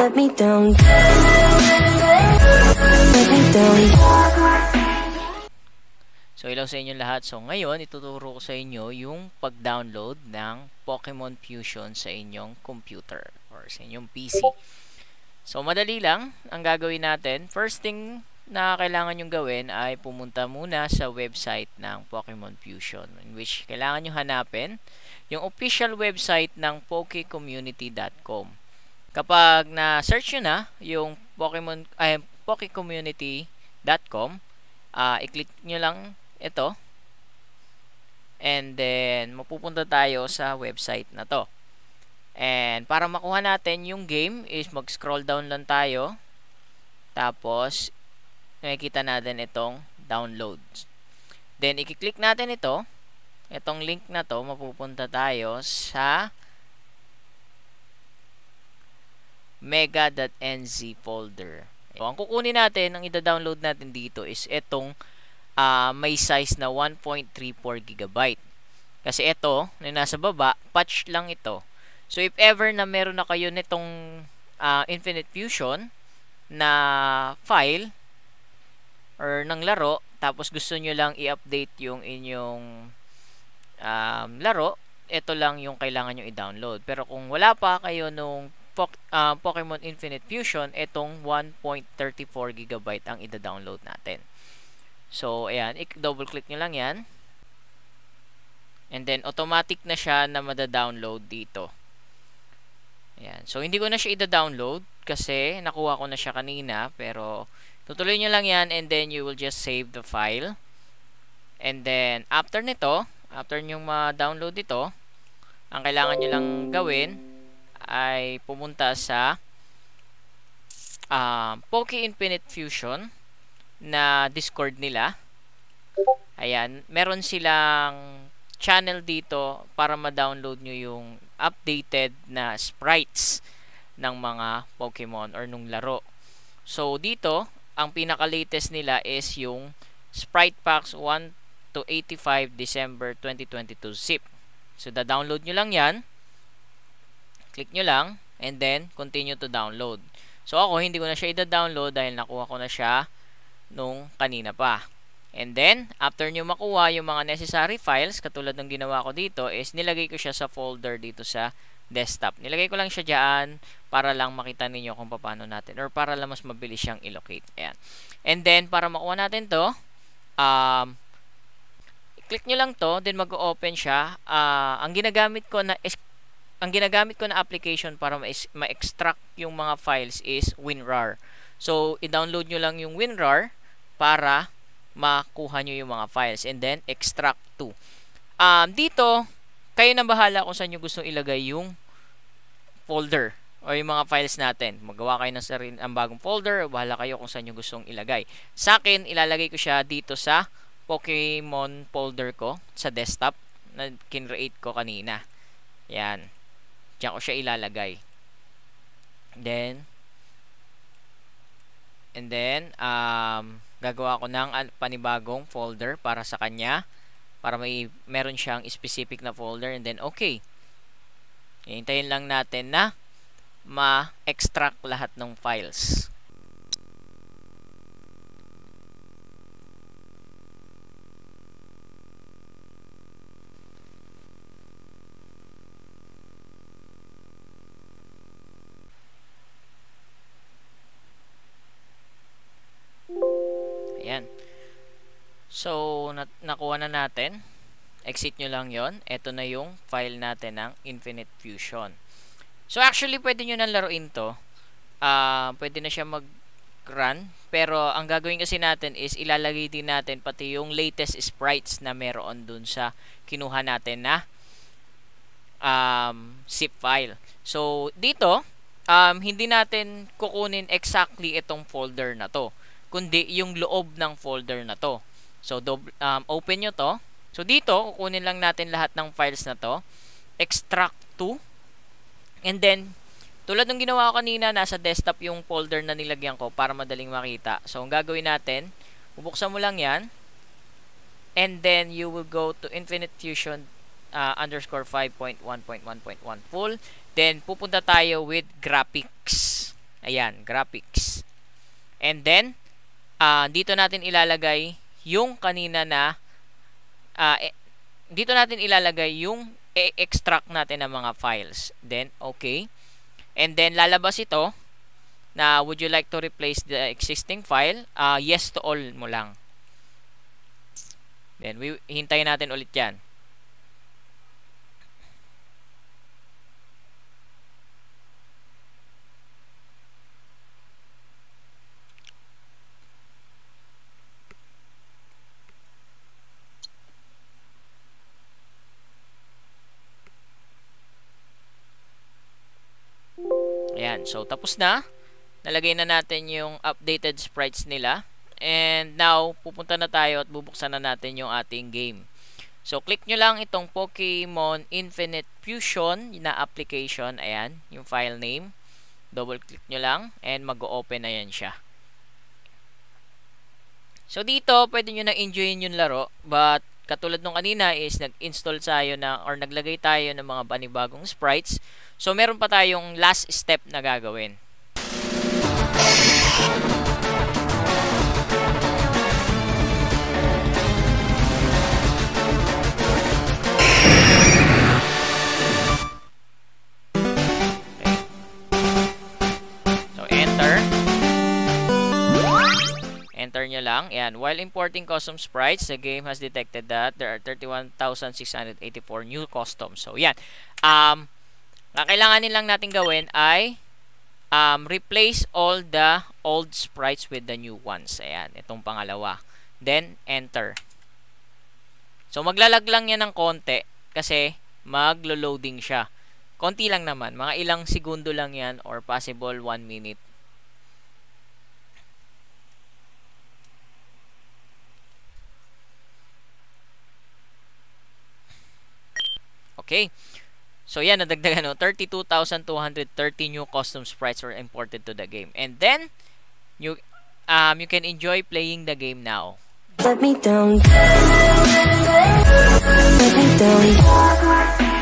let me down. Let me down. So, hello sa inyo lahat. So, ngayon, ituturo ko sa inyo yung pag-download ng Pokemon Fusion sa inyong computer or sa inyong PC. So, madali lang ang gagawin natin. First thing na kailangan nyong gawin ay pumunta muna sa website ng Pokemon Fusion, in which kailangan nyo hanapin yung official website ng PokeCommunity.com. Kapag na-search nyo na yung PokeCommunity.com, i-click nyo lang ito and then mapupunta tayo sa website na to. And para makuha natin yung game is mag-scroll down lang tayo, tapos nakikita natin itong downloads. Then, i-click natin ito. Itong link na to, mapupunta tayo sa mega.nz folder. So, ang kukunin natin, ang ida-download natin dito is itong may size na 1.34 GB. Kasi ito, na nasa baba, patch lang ito. So, if ever na meron na kayo nitong Infinite Fusion na file, or ng laro, tapos gusto nyo lang i-update yung inyong laro, ito lang yung kailangan nyo i-download. Pero kung wala pa kayo nung Pokemon Infinite Fusion, itong 1.34 GB ang i-download natin. So, ayan, i-double click nyo lang yan. And then, automatic na siya na madadownload dito. Ayan. So, hindi ko na siya i-download kasi nakuha ko na siya kanina, pero tutuloy nyo lang yan and then you will just save the file. And then, after nito, after nyo ma-download ito, ang kailangan nyo lang gawin ay pumunta sa Poke Infinite Fusion na Discord nila. Ayan, meron silang channel dito para ma-download nyo yung updated na sprites ng mga Pokemon or nung laro. So, dito, ang pinaka-latest nila is yung Sprite Packs 1 to 85 December 2022 zip. So, da-download nyo lang yan. Click nyo lang. And then, continue to download. So, ako, hindi ko na siya i-download dahil nakuha ko na siya nung kanina pa. And then, after nyo makuha yung mga necessary files, katulad ng ginawa ko dito, is nilagay ko siya sa folder dito sa desktop. Nilagay ko lang siya dyan para lang makita ninyo kung paano natin or para lang mas mabilis siyang i-locate. Ayan. And then, para makuha natin to, click nyo lang to, then mag-open siya. Ang ginagamit ko na application para ma-extract yung mga files is WinRAR. So, i-download nyo lang yung WinRAR para makuha nyo yung mga files. And then, extract to. Dito, kayo na bahala kung saan nyo gustong ilagay yung folder o yung mga files natin. Magawa kayo ng sarili ang bagong folder, bahala kayo kung saan nyo gustong ilagay. Sa akin, ilalagay ko siya dito sa Pokemon folder ko sa desktop na kinreate ko kanina. Yan. Diyan ko siya ilalagay. And then, gagawa ko ng panibagong folder para sa kanya. Para meron siyang specific na folder and then okay. Hintayin lang natin na ma-extract lahat ng files. Ayan. So, nakuha na natin. Exit nyo lang yon. Ito na yung file natin ng Infinite Fusion. So, actually, pwede nyo na laruin to. Pwede na siya mag-run. Pero, ang gagawin kasi natin is ilalagay din natin pati yung latest sprites na meron dun sa kinuha natin na zip file. So, dito, hindi natin kukunin exactly itong folder na to. Kundi yung loob ng folder na to. So, open nyo to. So, dito, kukunin lang natin lahat ng files na to. Extract to. And then, tulad ng ginawa ko kanina, nasa desktop yung folder na nilagyan ko para madaling makita. So, ang gagawin natin, bubuksan mo lang yan. And then, you will go to Infinite Fusion Underscore 5.1.1.1 Full. Then, pupunta tayo with graphics. Ayan, graphics. And then, dito natin ilalagay yung kanina na, dito natin ilalagay yung extract natin ng mga files. Then, okay. And then, lalabas ito na would you like to replace the existing file? Yes to all mo lang. Then, hintayin natin ulit yan. Ayan, so tapos na. Nalagay na natin yung updated sprites nila. And now, pupunta na tayo at bubuksan na natin yung ating game. So, click nyo lang itong Pokemon Infinite Fusion na application. Ayan, yung file name. Double click nyo lang and mag-open na yan siya. So, dito, pwede nyo na enjoyin yung laro. But, katulad nung kanina is nag-install tayo na or naglagay tayo ng mga panibagong sprites. So meron pa tayong last step na gagawin. Okay. So enter. Enter nyo lang. Ayan. While importing custom sprites, the game has detected that there are 31,684 new customs. So, yan. Kailanganin lang natin gawin ay replace all the old sprites with the new ones. Ayan. Itong pangalawa. Then, enter. So, maglalag lang yan ng konti kasi maglo-loading siya. Konti lang naman. Mga ilang segundo lang yan or possible 1 minute. Okay. So, yan, nadagdagan, no? 32,230 new custom sprites were imported to the game. And then, you can enjoy playing the game now. Let me down. Let me down.